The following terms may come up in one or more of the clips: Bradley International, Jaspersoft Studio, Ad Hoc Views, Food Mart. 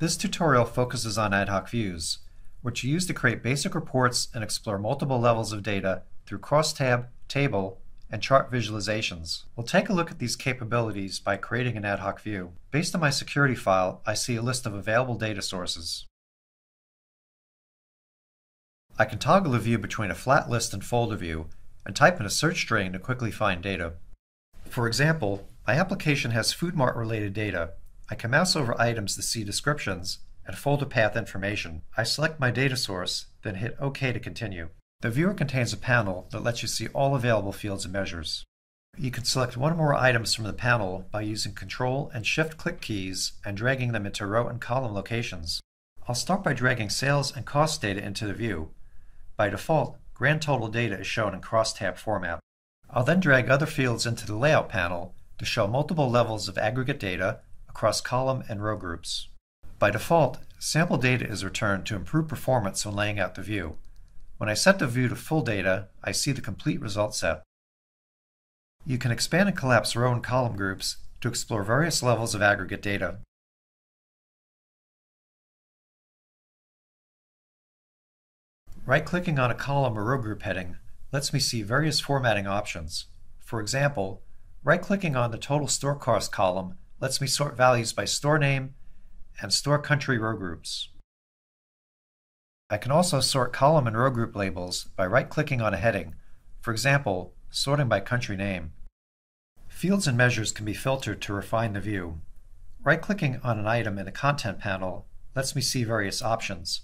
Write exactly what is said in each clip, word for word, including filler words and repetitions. This tutorial focuses on ad hoc views, which you use to create basic reports and explore multiple levels of data through crosstab, table, and chart visualizations. We'll take a look at these capabilities by creating an ad hoc view. Based on my security file, I see a list of available data sources. I can toggle the view between a flat list and folder view, and type in a search string to quickly find data. For example, my application has Food Mart related data. I can mouse over items to see descriptions and folder path information. I select my data source, then hit OK to continue. The viewer contains a panel that lets you see all available fields and measures. You can select one or more items from the panel by using Control and Shift-click keys and dragging them into row and column locations. I'll start by dragging sales and cost data into the view. By default, grand total data is shown in crosstab format. I'll then drag other fields into the layout panel to show multiple levels of aggregate data across column and row groups. By default, sample data is returned to improve performance when laying out the view. When I set the view to full data, I see the complete result set. You can expand and collapse row and column groups to explore various levels of aggregate data. Right-clicking on a column or row group heading lets me see various formatting options. For example, right-clicking on the total store cost column lets me sort values by store name and store country row groups. I can also sort column and row group labels by right-clicking on a heading, for example, sorting by country name. Fields and measures can be filtered to refine the view. Right-clicking on an item in the content panel lets me see various options,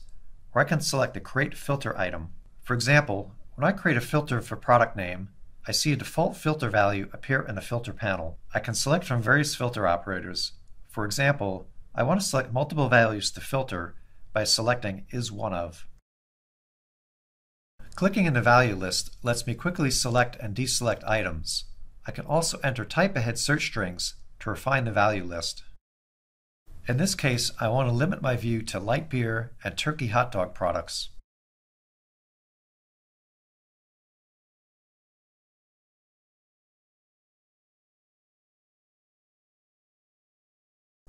where I can select the Create Filter item. For example, when I create a filter for product name, I see a default filter value appear in the filter panel. I can select from various filter operators. For example, I want to select multiple values to filter by selecting Is One Of. Clicking in the value list lets me quickly select and deselect items. I can also enter type-ahead search strings to refine the value list. In this case, I want to limit my view to light beer and turkey hot dog products.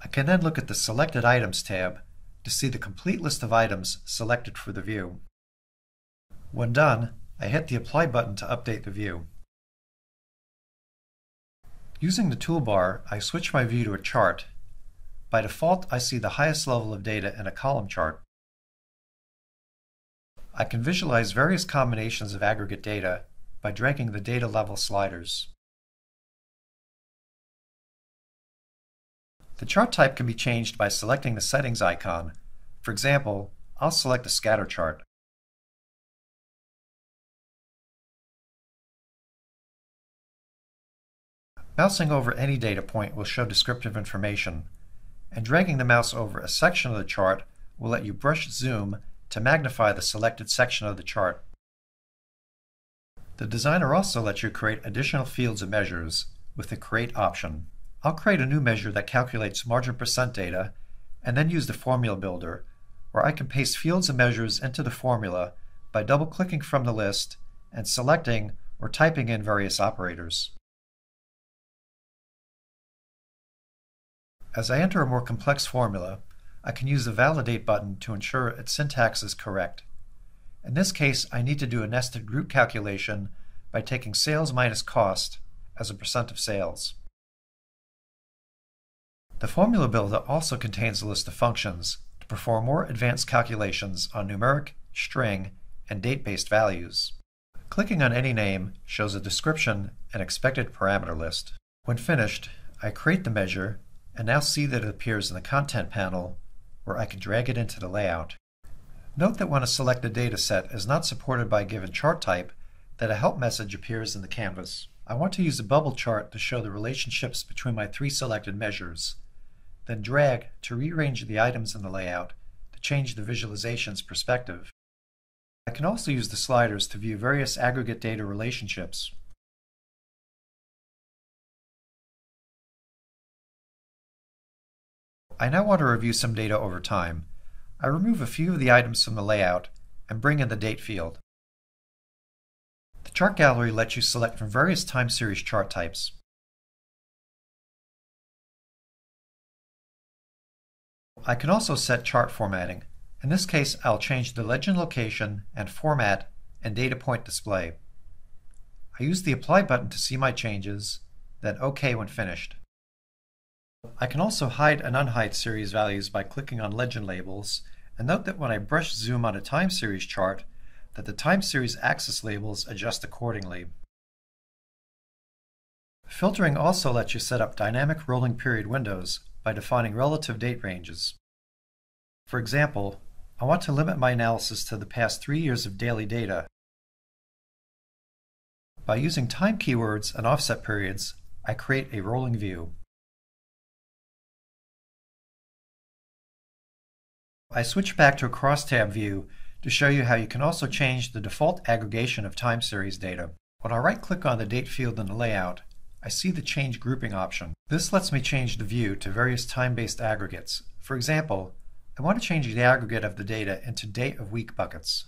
I can then look at the Selected Items tab to see the complete list of items selected for the view. When done, I hit the Apply button to update the view. Using the toolbar, I switch my view to a chart. By default, I see the highest level of data in a column chart. I can visualize various combinations of aggregate data by dragging the data level sliders. The chart type can be changed by selecting the settings icon. For example, I'll select a scatter chart. Mousing over any data point will show descriptive information, and dragging the mouse over a section of the chart will let you brush zoom to magnify the selected section of the chart. The designer also lets you create additional fields and measures with the Create option. I'll create a new measure that calculates margin percent data and then use the formula builder, where I can paste fields and measures into the formula by double-clicking from the list and selecting or typing in various operators. As I enter a more complex formula, I can use the Validate button to ensure its syntax is correct. In this case, I need to do a nested group calculation by taking sales minus cost as a percent of sales. The formula builder also contains a list of functions to perform more advanced calculations on numeric, string, and date-based values. Clicking on any name shows a description and expected parameter list. When finished, I create the measure and now see that it appears in the content panel, where I can drag it into the layout. Note that when a selected data set is not supported by a given chart type, that a help message appears in the canvas. I want to use a bubble chart to show the relationships between my three selected measures, then drag to rearrange the items in the layout to change the visualization's perspective. I can also use the sliders to view various aggregate data relationships. I now want to review some data over time. I remove a few of the items from the layout and bring in the date field. The chart gallery lets you select from various time series chart types. I can also set chart formatting. In this case, I'll change the legend location and format and data point display. I use the Apply button to see my changes, then OK when finished. I can also hide and unhide series values by clicking on legend labels, and note that when I brush zoom on a time series chart, that the time series axis labels adjust accordingly. Filtering also lets you set up dynamic rolling period windows by defining relative date ranges. For example, I want to limit my analysis to the past three years of daily data. By using time keywords and offset periods, I create a rolling view. I switch back to a crosstab view to show you how you can also change the default aggregation of time series data. When I right-click on the date field in the layout, I see the Change Grouping option. This lets me change the view to various time-based aggregates. For example, I want to change the aggregate of the data into day of week buckets.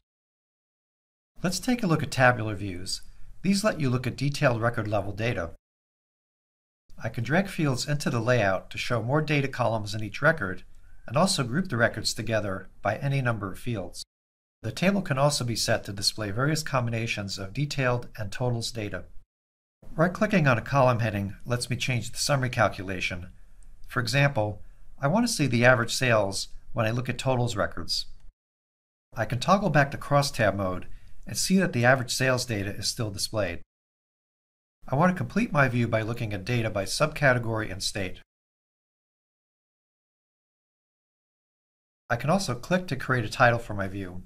Let's take a look at tabular views. These let you look at detailed record-level data. I can drag fields into the layout to show more data columns in each record, and also group the records together by any number of fields. The table can also be set to display various combinations of detailed and totals data. Right-clicking on a column heading lets me change the summary calculation. For example, I want to see the average sales when I look at totals records. I can toggle back to crosstab mode and see that the average sales data is still displayed. I want to complete my view by looking at data by subcategory and state. I can also click to create a title for my view,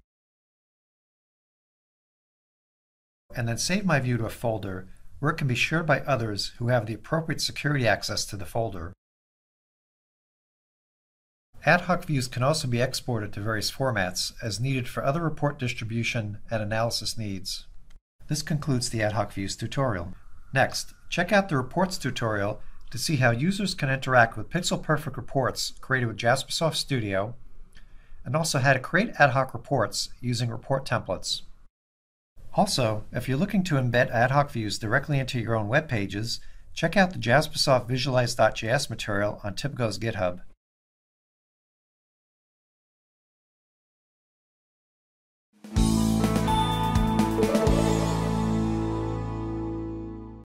and then save my view to a folder where it can be shared by others who have the appropriate security access to the folder. Ad hoc views can also be exported to various formats as needed for other report distribution and analysis needs. This concludes the Ad hoc views tutorial. Next, check out the reports tutorial to see how users can interact with pixel-perfect reports created with Jaspersoft Studio, and also how to create ad hoc reports using report templates. Also, if you're looking to embed ad hoc views directly into your own web pages, check out the Jaspersoft Visualize dot J S material on Tipico's GitHub.